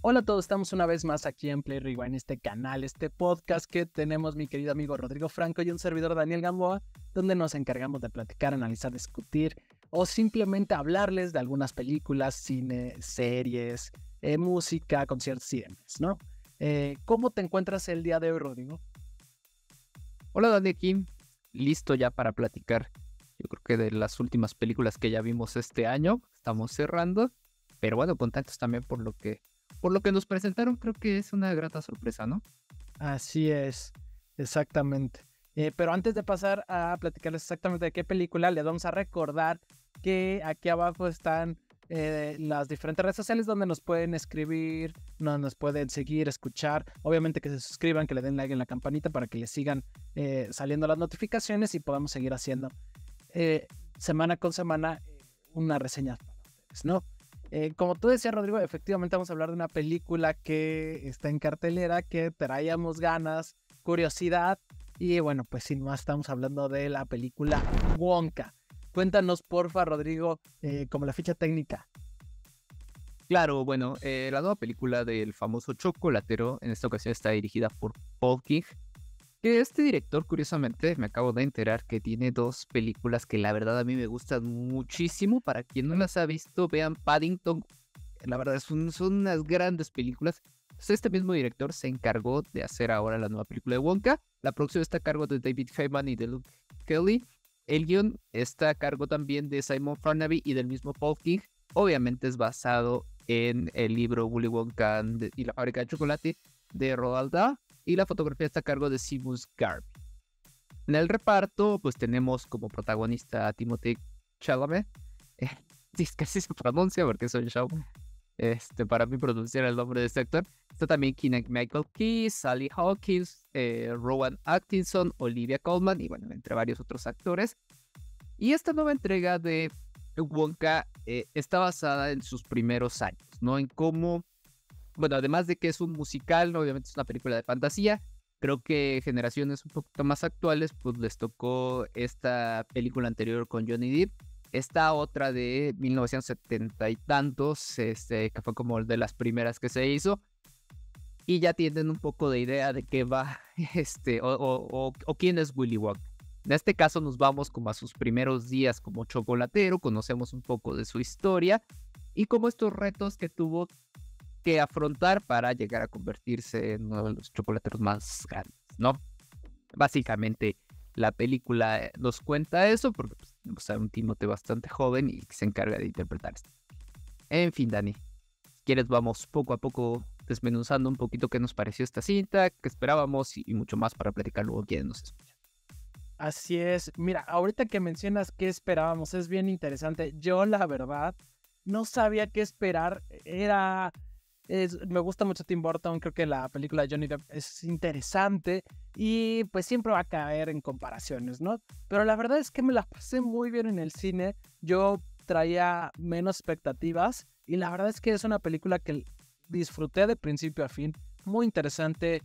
Hola a todos, estamos una vez más aquí en Play Rewind, este canal, este podcast que tenemos mi querido amigo Rodrigo Franco y un servidor Daniel Gamboa, donde nos encargamos de platicar, analizar, discutir o simplemente hablarles de algunas películas, cine, series, música, conciertos y demás, ¿no? ¿Cómo te encuentras el día de hoy, Rodrigo? Hola, Dani, aquí listo ya para platicar. Yo creo que de las últimas películas que ya vimos este año, estamos cerrando, pero bueno, contentos también por lo que... nos presentaron, creo que es una grata sorpresa, ¿no? Así es, exactamente. Pero antes de pasar a platicarles exactamente de qué película, les vamos a recordar que aquí abajo están las diferentes redes sociales donde nos pueden escribir, nos pueden seguir, escuchar. Obviamente que se suscriban, que le den like en la campanita para que les sigan saliendo las notificaciones y podamos seguir haciendo semana con semana una reseña para ustedes, ¿no? Como tú decías, Rodrigo, efectivamente vamos a hablar de una película que está en cartelera, que traíamos ganas, curiosidad, y bueno, pues sin más estamos hablando de la película Wonka. Cuéntanos, porfa, Rodrigo, como la ficha técnica. Claro, bueno, la nueva película del famoso chocolatero, en esta ocasión está dirigida por Paul King, que este director, curiosamente, me acabo de enterar que tiene dos películas que la verdad a mí me gustan muchísimo. Para quien no las ha visto, vean Paddington. La verdad, son unas grandes películas. Entonces, este mismo director se encargó de hacer ahora la nueva película de Wonka. La producción está a cargo de David Heyman y de Luke Kelly. El guión está a cargo también de Simon Farnaby y del mismo Paul King. Obviamente es basado en el libro Willy Wonka y la fábrica de chocolate de Roald Dahl. Y la fotografía está a cargo de Seamus Garvey. En el reparto, pues tenemos como protagonista a Timothée Chalamet. Casi se pronuncia porque soy yo. Para mí pronunciar el nombre de este actor. Está también Michael Key, Sally Hawkins, Rowan Atkinson, Olivia Coleman y bueno, entre varios otros actores. Y esta nueva entrega de Wonka está basada en sus primeros años, ¿no? En cómo... Bueno, además de que es un musical, obviamente es una película de fantasía. Creo que generaciones un poquito más actuales, pues les tocó esta película anterior con Johnny Depp. Esta otra de 1970 y tantos, que fue como de las primeras que se hizo. Y ya tienen un poco de idea de qué va, o quién es Willy Wonka. En este caso nos vamos como a sus primeros días como chocolatero, conocemos un poco de su historia y como estos retos que tuvo que afrontar para llegar a convertirse en uno de los chocolateros más grandes, ¿no? Básicamente la película nos cuenta eso porque pues, tenemos a un Timothée bastante joven y que se encarga de interpretar esto. En fin, Dani, si quieres vamos poco a poco desmenuzando un poquito qué nos pareció esta cinta, qué esperábamos y mucho más para platicar luego quienes nos escuchan. Así es, mira, ahorita que mencionas qué esperábamos es bien interesante. Yo la verdad no sabía qué esperar, me gusta mucho Tim Burton, creo que la película de Johnny Depp es interesante y pues siempre va a caer en comparaciones, ¿no? Pero la verdad es que me la pasé muy bien en el cine, yo traía menos expectativas y la verdad es que es una película que disfruté de principio a fin, muy interesante,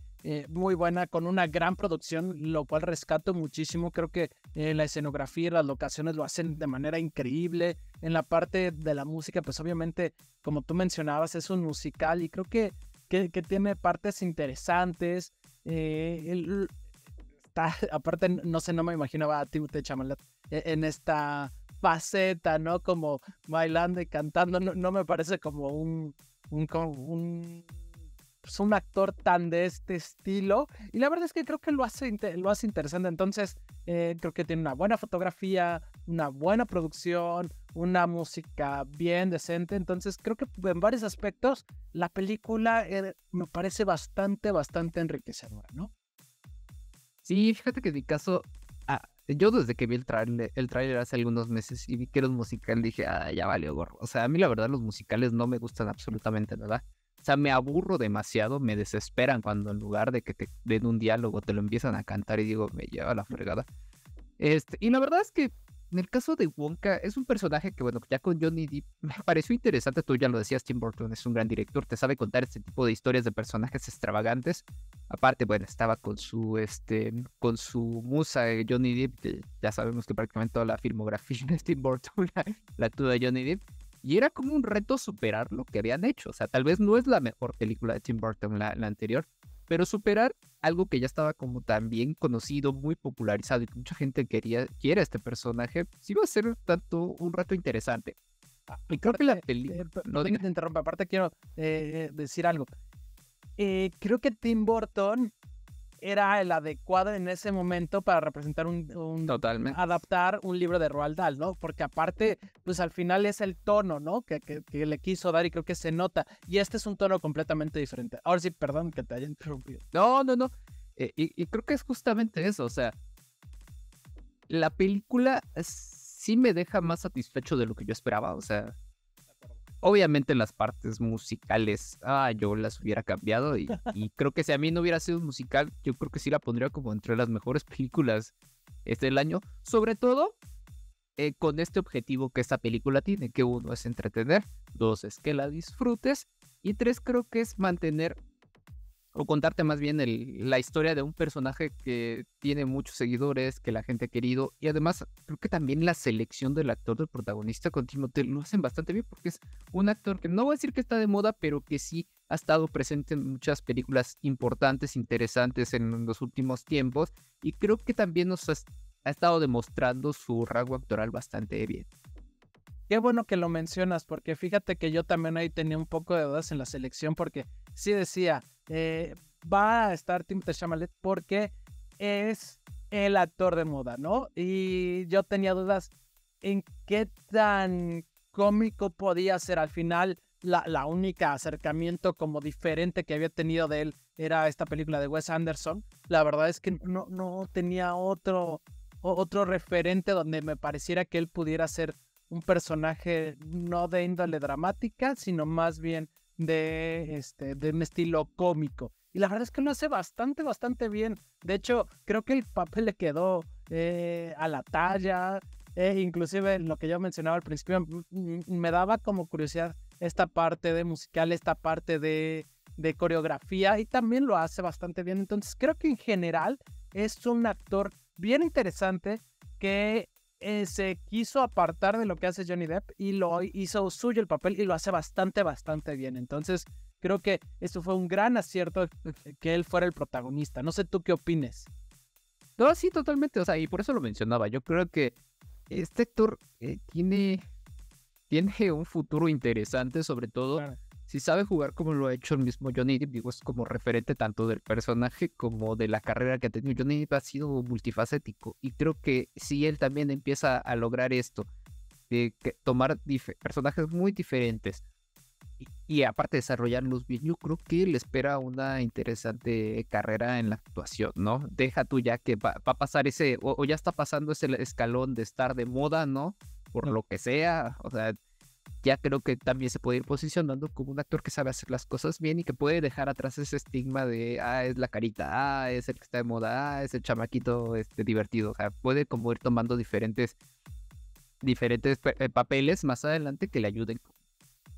muy buena, con una gran producción, lo cual rescato muchísimo, creo que la escenografía y las locaciones lo hacen de manera increíble. En la parte de la música, pues obviamente, como tú mencionabas, es un musical y creo que tiene partes interesantes. Aparte, no sé, no me imaginaba a Timothée Chalamet en esta faceta, ¿no? Como bailando y cantando. No me parece como un actor tan de este estilo. Y la verdad es que creo que lo hace interesante. Entonces, creo que tiene una buena fotografía, una buena producción, una música bien decente. Entonces, creo que en varios aspectos la película me parece bastante enriquecedora, ¿no? Sí, fíjate que en mi caso, yo desde que vi el tráiler hace algunos meses y vi que era un musical, dije, ya valió gorro. O sea, a mí la verdad los musicales no me gustan absolutamente nada. O sea, me aburro demasiado, me desesperan cuando en lugar de que te den un diálogo te lo empiezan a cantar y digo, me lleva la fregada. Y la verdad es que en el caso de Wonka, es un personaje que, bueno, ya con Johnny Depp me pareció interesante. Tú ya lo decías, Tim Burton es un gran director, te sabe contar este tipo de historias de personajes extravagantes. Aparte, bueno, estaba con su musa Johnny Depp, que ya sabemos que prácticamente toda la filmografía de Tim Burton la tuvo Johnny Depp. Y era como un reto superar lo que habían hecho. O sea, tal vez no es la mejor película de Tim Burton, la anterior, pero superar algo que ya estaba como tan bien conocido, muy popularizado y que mucha gente quiere este personaje, sí va a ser tanto un reto interesante. Y creo que la película... no te interrumpa, aparte quiero decir algo. Creo que Tim Burton era el adecuado en ese momento para representar Totalmente. Adaptar un libro de Roald Dahl, ¿no? Porque aparte, pues al final es el tono, ¿no? Que le quiso dar y creo que se nota. Y este es un tono completamente diferente. Ahora sí, perdón que te haya interrumpido. No, no, no. Y creo que es justamente eso, o sea, la película sí me deja más satisfecho de lo que yo esperaba, o sea... Obviamente las partes musicales, yo las hubiera cambiado y creo que si a mí no hubiera sido musical, yo creo que sí la pondría como entre las mejores películas del año. Sobre todo con este objetivo que esta película tiene, que uno es entretener, dos es que la disfrutes y tres creo que es mantener o contarte más bien la historia de un personaje que tiene muchos seguidores, que la gente ha querido. Y además, creo que también la selección del actor del protagonista con Timothée lo hacen bastante bien, porque es un actor que no voy a decir que está de moda, pero que sí ha estado presente en muchas películas importantes, interesantes en los últimos tiempos. Y creo que también nos ha estado demostrando su rasgo actoral bastante bien. Qué bueno que lo mencionas, porque fíjate que yo también ahí tenía un poco de dudas en la selección, porque sí decía... va a estar Timothée Chalamet porque es el actor de moda, ¿no? Y yo tenía dudas en qué tan cómico podía ser. Al final, la única acercamiento como diferente que había tenido de él era esta película de Wes Anderson. La verdad es que no tenía otro referente donde me pareciera que él pudiera ser un personaje no de índole dramática, sino más bien de un estilo cómico. Y la verdad es que lo hace bastante bien. De hecho, creo que el papel le quedó a la talla. Inclusive lo que yo mencionaba al principio, me daba como curiosidad esta parte de musical, esta parte de coreografía, y también lo hace bastante bien. Entonces creo que en general es un actor bien interesante que se quiso apartar de lo que hace Johnny Depp y lo hizo suyo el papel y lo hace bastante bien. Entonces creo que esto fue un gran acierto que él fuera el protagonista. No sé tú qué opines. No, sí, totalmente. O sea, y por eso lo mencionaba. Yo creo que este actor tiene un futuro interesante, sobre todo claro. Si sabe jugar como lo ha hecho el mismo Johnny Depp. Digo, es como referente tanto del personaje como de la carrera que ha tenido. Johnny Depp ha sido multifacético y creo que si él también empieza a lograr esto, de tomar personajes muy diferentes y aparte desarrollarlos bien, yo creo que le espera una interesante carrera en la actuación, ¿no? Deja tú ya que va a pasar ese, o ya está pasando ese escalón de estar de moda, ¿no? Por lo que sea, o sea... Ya creo que también se puede ir posicionando como un actor que sabe hacer las cosas bien y que puede dejar atrás ese estigma de, es la carita, es el que está de moda, es el chamaquito divertido. O sea, puede como ir tomando diferentes papeles más adelante que le ayuden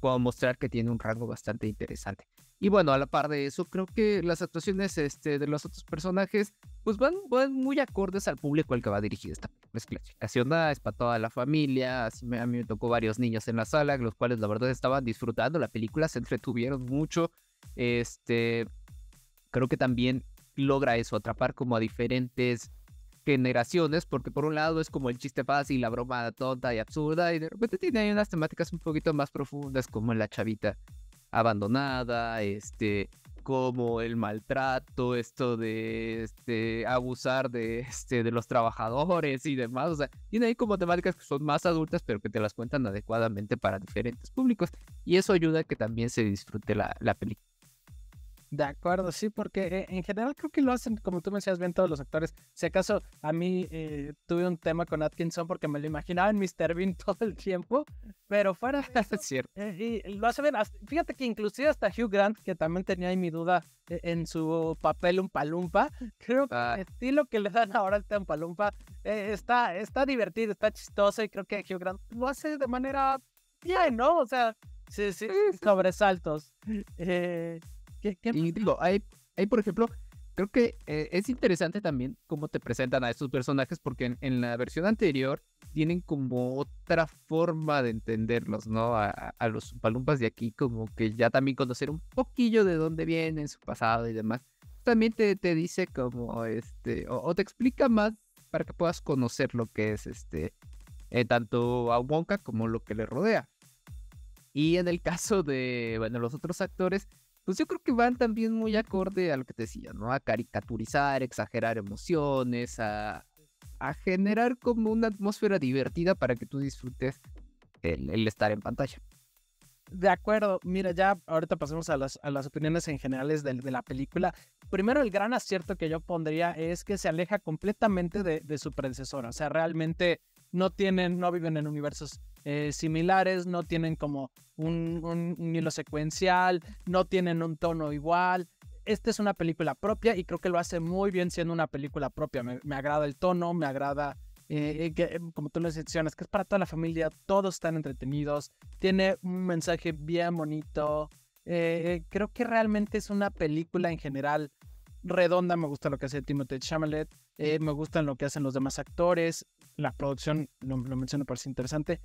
a mostrar que tiene un rango bastante interesante. Y bueno, a la par de eso, creo que las actuaciones de los otros personajes pues van muy acordes al público al que va dirigida esta clasificación A, es para toda la familia. Así a mí me tocó varios niños en la sala, los cuales la verdad estaban disfrutando la película, se entretuvieron mucho. Creo que también logra eso, atrapar como a diferentes generaciones, porque por un lado es como el chiste fácil, la broma tonta y absurda, y de repente tiene unas temáticas un poquito más profundas, como la chavita abandonada, como el maltrato, esto de abusar de los trabajadores y demás. O sea, tiene ahí como temáticas que son más adultas, pero que te las cuentan adecuadamente para diferentes públicos, y eso ayuda a que también se disfrute la película. De acuerdo, sí, porque en general creo que lo hacen, como tú me decías, bien todos los actores. Si acaso a mí tuve un tema con Atkinson porque me lo imaginaba en Mr. Bean todo el tiempo, pero fuera de eso, es cierto. Y lo hace bien. Fíjate que inclusive hasta Hugh Grant, que también tenía ahí mi duda en su papel Umpalumpa, creo que el estilo que le dan ahora al Umpalumpa está divertido, está chistoso, y creo que Hugh Grant lo hace de manera bien, ¿no? O sea, sí. Sobresaltos. Y digo, hay por ejemplo, creo que es interesante también cómo te presentan a estos personajes, porque en la versión anterior tienen como otra forma de entenderlos, ¿no? A los Umpalumpas de aquí, como que ya también conocer un poquillo de dónde vienen, su pasado y demás, también te dice como, o te explica más para que puedas conocer lo que es, tanto a Wonka como lo que le rodea. Y en el caso de, bueno, los otros actores, pues yo creo que van también muy acorde a lo que te decía, ¿no? A caricaturizar, exagerar emociones, a generar como una atmósfera divertida para que tú disfrutes el estar en pantalla. De acuerdo. Mira, ya ahorita pasemos a las opiniones en generales de la película. Primero, el gran acierto que yo pondría es que se aleja completamente de su predecesora. O sea, realmente no viven en universos similares, no tienen como un hilo secuencial, no tienen un tono igual. Esta es una película propia y creo que lo hace muy bien siendo una película propia. Me agrada el tono, me agrada, que, como tú lo mencionas, que es para toda la familia, todos están entretenidos, tiene un mensaje bien bonito. Creo que realmente es una película en general redonda. Me gusta lo que hace Timothée Chalamet, me gustan lo que hacen los demás actores, la producción, lo menciono, parece interesante.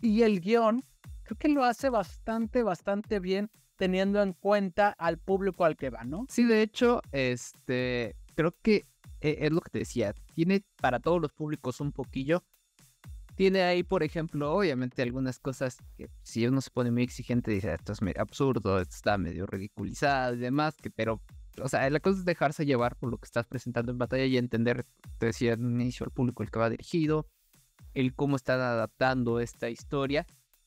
Y el guión, creo que lo hace bastante bien, teniendo en cuenta al público al que va, ¿no? Sí, de hecho, creo que es lo que te decía, tiene para todos los públicos un poquillo. Tiene ahí, por ejemplo, obviamente algunas cosas que si uno se pone muy exigente dice, esto es medio absurdo, esto está medio ridiculizado y demás, pero, o sea, la cosa es dejarse llevar por lo que estás presentando en pantalla y entender, te decía en un inicio, al público al que va dirigido, el cómo están adaptando esta historia.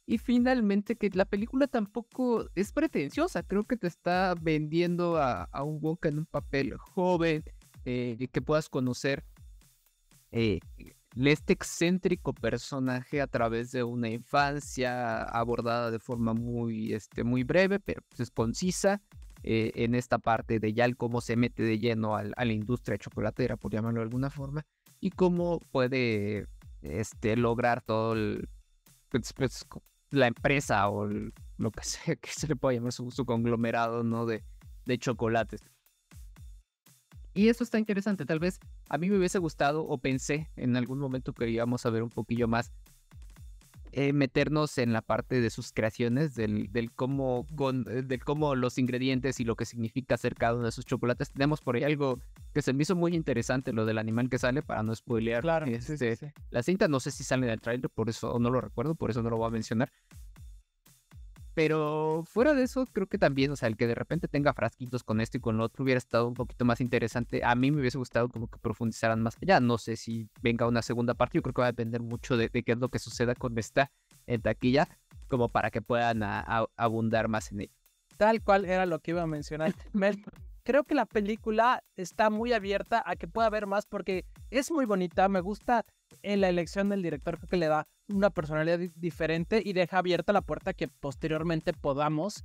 Y finalmente que la película tampoco es pretenciosa. Creo que te está vendiendo a un Wonka en un papel joven, que puedas conocer este excéntrico personaje a través de una infancia abordada de forma muy breve, pero es concisa, en esta parte de ya el cómo se mete de lleno a la industria chocolatera, por llamarlo de alguna forma, y cómo puede lograr todo el... la empresa o lo que sea que se le pueda llamar su conglomerado, ¿no? de chocolates. Y eso está interesante. Tal vez a mí me hubiese gustado, o pensé en algún momento que íbamos a ver un poquillo más, meternos en la parte de sus creaciones, del cómo los ingredientes y lo que significa hacer cada uno de sus chocolates. Tenemos por ahí algo que se me hizo muy interesante, lo del animal que sale, para no spoilear. Claro, sí. La cinta, no sé si sale en el trailer, por eso, o no lo recuerdo, por eso no lo voy a mencionar. Pero fuera de eso, creo que también, o sea, el que de repente tenga frasquitos con esto y con lo otro hubiera estado un poquito más interesante. A mí me hubiese gustado como que profundizaran más allá. No sé si venga una segunda parte, yo creo que va a depender mucho de qué es lo que suceda con esta en taquilla, como para que puedan abundar más en ello. Tal cual era lo que iba a mencionar. Creo que la película está muy abierta a que pueda haber más porque es muy bonita. Me gusta la elección del director, creo que le da una personalidad diferente y deja abierta la puerta que posteriormente podamos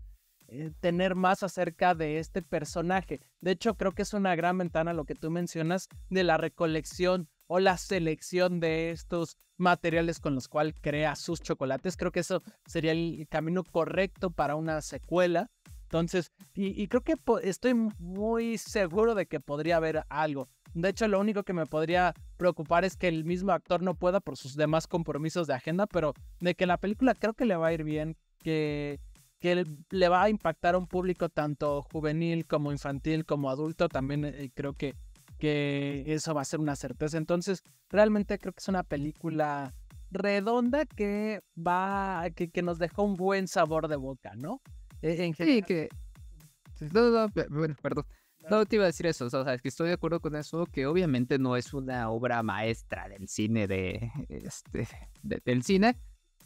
tener más acerca de este personaje. De hecho, creo que es una gran ventana lo que tú mencionas de la recolección o la selección de estos materiales con los cuales crea sus chocolates. Creo que eso sería el camino correcto para una secuela. Entonces, y creo que estoy muy seguro de que podría haber algo. De hecho, lo único que me podría preocupar es que el mismo actor no pueda por sus demás compromisos de agenda, pero de que la película creo que le va a ir bien, que le va a impactar a un público tanto juvenil como infantil como adulto. También creo que eso va a ser una certeza. Entonces, realmente creo que es una película redonda que nos dejó un buen sabor de boca, ¿no? Sí, que... No, perdón. No te iba a decir eso, o sea, es que estoy de acuerdo con eso, que obviamente no es una obra maestra del cine, del cine,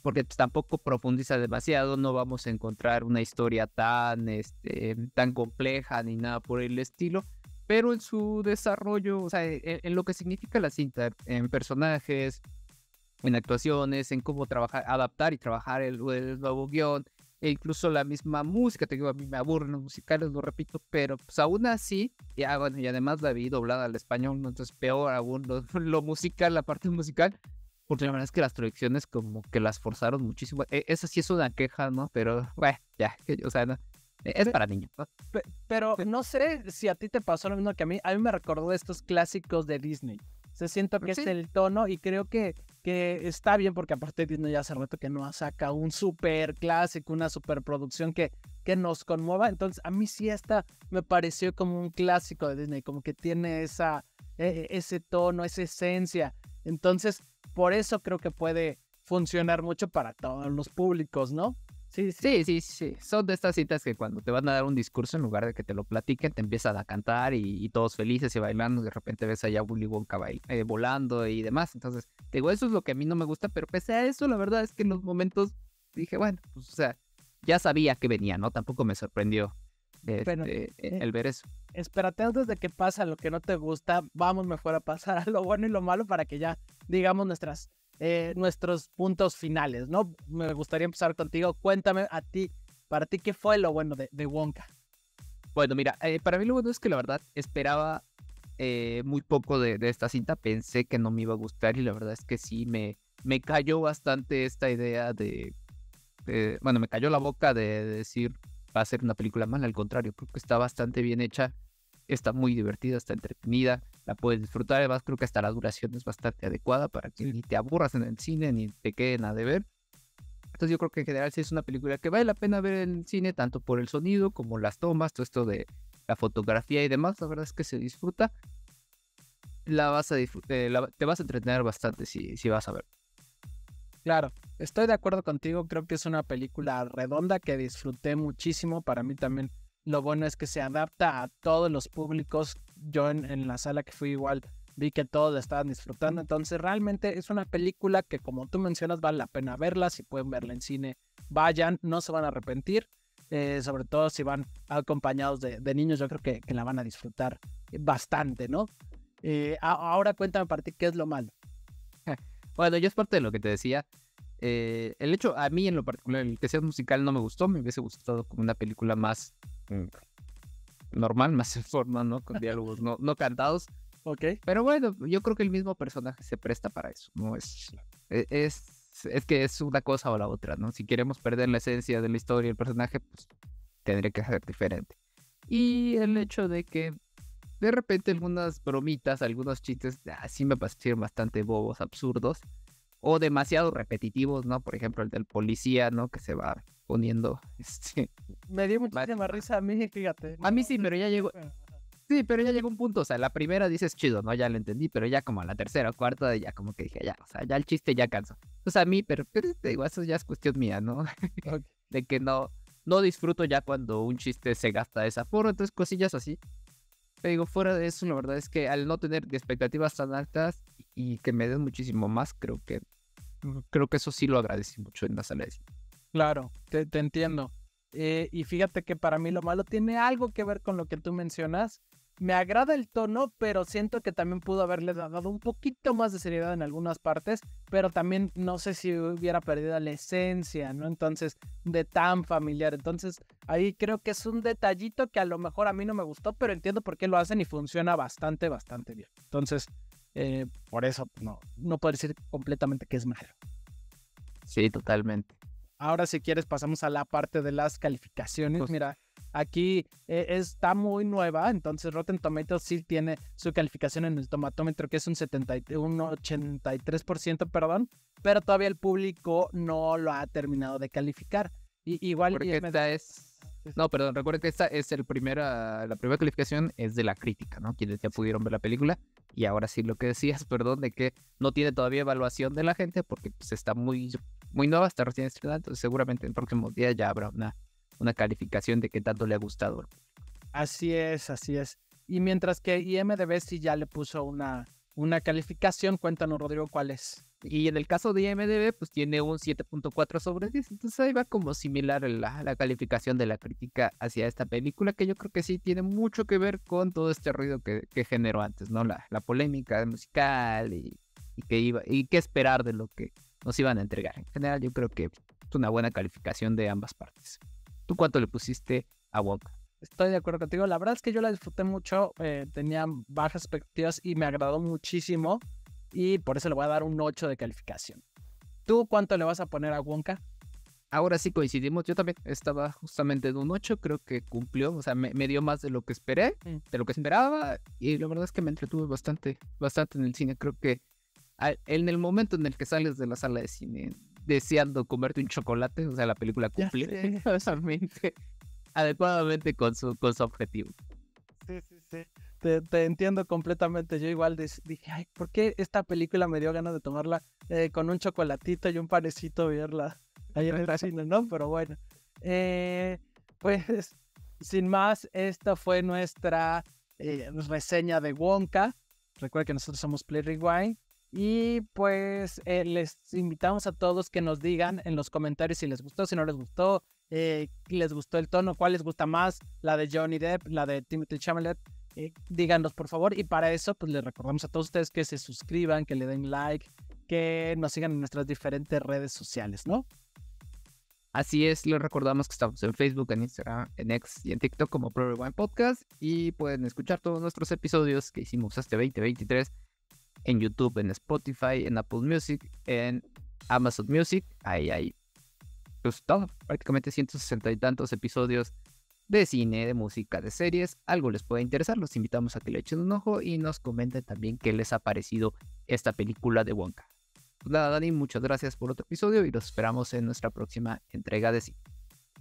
porque tampoco profundiza demasiado, no vamos a encontrar una historia tan compleja ni nada por el estilo, pero en su desarrollo, o sea, en lo que significa la cinta, en personajes, en actuaciones, en cómo trabajar, adaptar y trabajar el nuevo guión, e incluso la misma música. Te digo, a mí me aburren los musicales, lo repito, pero pues aún así, y además la vi doblada al español, entonces peor aún lo musical, la parte musical, porque la verdad es que las traducciones como que las forzaron muchísimo. Esa sí es una queja, ¿no? Pero bueno, ya, o sea, no, es para niños, ¿no? Pero no sé si a ti te pasó lo mismo que a mí me recordó estos clásicos de Disney. Se siento que es el tono y creo que está bien, porque aparte Disney ya hace rato que no saca un super clásico, una super producción que nos conmueva. Entonces a mí sí esta me pareció como un clásico de Disney, como que tiene esa, ese tono, esa esencia. Entonces por eso creo que puede funcionar mucho para todos los públicos, ¿no? Sí. Son de estas citas que cuando te van a dar un discurso, en lugar de que te lo platiquen, te empiezan a cantar y todos felices y bailando. De repente ves allá Willy Wonka volando y demás. Entonces, te digo, eso es lo que a mí no me gusta, pero pese a eso, la verdad es que en los momentos dije, bueno, pues, o sea, ya sabía que venía, ¿no? Tampoco me sorprendió el ver eso. Espérate, antes de que pasa lo que no te gusta, vamos mejor a pasar a lo bueno y lo malo para que ya digamos nuestros puntos finales, ¿no? Me gustaría empezar contigo. Cuéntame a ti, para ti, ¿qué fue lo bueno de Wonka? Bueno, mira, para mí lo bueno es que la verdad esperaba muy poco de esta cinta. Pensé que no me iba a gustar y la verdad es que sí me cayó bastante esta idea de bueno, me cayó la boca de decir va a ser una película mala. Al contrario, porque está bastante bien hecha, está muy divertida, está entretenida, la puedes disfrutar. Además, creo que hasta la duración es bastante adecuada para que ni te aburras en el cine ni te queden a deber. Entonces yo creo que en general sí es una película que vale la pena ver en el cine, tanto por el sonido como las tomas, todo esto de la fotografía y demás. La verdad es que se disfruta, te vas a entretener bastante si vas a ver. Claro, estoy de acuerdo contigo. Creo que es una película redonda que disfruté muchísimo. Para mí también lo bueno es que se adapta a todos los públicos. Yo en la sala que fui igual vi que todos la estaban disfrutando. Entonces realmente es una película que, como tú mencionas, vale la pena verla. Si pueden verla en cine, vayan, no se van a arrepentir. Sobre todo si van acompañados de niños, yo creo que la van a disfrutar bastante, ¿no? Ahora cuéntame para ti qué es lo malo. Bueno, yo es parte de lo que te decía. El hecho, a mí en lo particular, el que sea musical no me gustó. Me hubiese gustado como una película más normal, más en forma, ¿no? Con diálogos no cantados. Ok. Pero bueno, yo creo que el mismo personaje se presta para eso, ¿no? Es que es una cosa o la otra, ¿no? Si queremos perder la esencia de la historia y el personaje, pues tendría que ser diferente. Y el hecho de que de repente algunas bromitas, algunos chistes, así me parecieron bastante bobos, absurdos o demasiado repetitivos, ¿no? Por ejemplo, el del policía, ¿no? Que se va poniendo... Me dio muchísima risa a mí, fíjate. A mí sí, pero ya llegó... Sí, pero ya llegó un punto, o sea, la primera dices chido, ¿no? Ya lo entendí, pero ya como a la tercera o cuarta ya como que dije, ya, o sea, ya el chiste ya cansó. O sea, a mí, pero te digo, eso ya es cuestión mía, ¿no? Okay. De que no disfruto ya cuando un chiste se gasta de desafuero, entonces cosillas así. Te digo, fuera de eso, la verdad es que al no tener expectativas tan altas y que me den muchísimo más, creo que eso sí lo agradecí mucho en la sala de cine. Claro, te entiendo. Y fíjate que para mí lo malo tiene algo que ver con lo que tú mencionas. Me agrada el tono, pero siento que también pudo haberle dado un poquito más de seriedad en algunas partes, pero también no sé si hubiera perdido la esencia, ¿no? Entonces, de tan familiar. Entonces, ahí creo que es un detallito que a lo mejor a mí no me gustó, pero entiendo por qué lo hacen y funciona bastante, bastante bien. Entonces, por eso no puedo decir completamente que es malo. Sí, totalmente. Ahora, si quieres, pasamos a la parte de las calificaciones. Pues, mira, aquí está muy nueva, entonces Rotten Tomatoes sí tiene su calificación en el tomatómetro, que es un 83%, perdón, pero todavía el público no lo ha terminado de calificar. Recuerden que esta es la primera calificación es de la crítica, ¿no? Quienes ya pudieron ver la película. Y ahora sí, lo que decías, perdón, de que no tiene todavía evaluación de la gente porque pues, está muy nueva, está recién estrenada, entonces seguramente en próximos días ya habrá una calificación de qué tanto le ha gustado. Así es. Y mientras que IMDB sí ya le puso una calificación, cuéntanos, Rodrigo, ¿cuál es? Y en el caso de IMDB, pues tiene un 7.4 sobre 10, entonces ahí va como similar la calificación de la crítica hacia esta película, que yo creo que sí tiene mucho que ver con todo este ruido que generó antes, ¿no? La polémica musical y qué esperar de lo que nos iban a entregar. En general, yo creo que es una buena calificación de ambas partes. ¿Tú cuánto le pusiste a Wonka? Estoy de acuerdo contigo. La verdad es que yo la disfruté mucho. Tenía bajas expectativas y me agradó muchísimo. Y por eso le voy a dar un 8 de calificación. ¿Tú cuánto le vas a poner a Wonka? ahora sí coincidimos. Yo también estaba justamente en un 8. Creo que cumplió. O sea, me dio más de lo que esperé, de lo que esperaba. Y la verdad es que me entretuve bastante en el cine. Creo que en el momento en el que sales de la sala de cine deseando comerte un chocolate, o sea, la película cumplió adecuadamente con su objetivo. Sí, sí, sí. Te entiendo completamente. Yo igual dije, ay, ¿por qué esta película me dio ganas de tomarla con un chocolatito y un panecito, verla ahí en el cine, ¿no? Pero bueno, pues sin más, esta fue nuestra reseña de Wonka. Recuerda que nosotros somos Play Rewind. Y pues les invitamos a todos que nos digan en los comentarios si les gustó, si no les gustó, les gustó el tono, cuál les gusta más, la de Johnny Depp, la de Timothée Chalamet. Díganos por favor, y para eso pues les recordamos a todos ustedes que se suscriban, que le den like, que nos sigan en nuestras diferentes redes sociales, ¿no? Así es, les recordamos que estamos en Facebook, en Instagram, en X y en TikTok como Play Rewind Podcast, y pueden escuchar todos nuestros episodios que hicimos hasta 2023 en YouTube, en Spotify, en Apple Music, en Amazon Music. Ahí hay pues todo, prácticamente 160 y tantos episodios de cine, de música, de series. Algo les puede interesar, los invitamos a que le echen un ojo y nos comenten también qué les ha parecido esta película de Wonka. Pues nada, Dani, muchas gracias por otro episodio y los esperamos en nuestra próxima entrega de cine.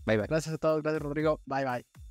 Bye bye. Gracias a todos, gracias Rodrigo, bye bye.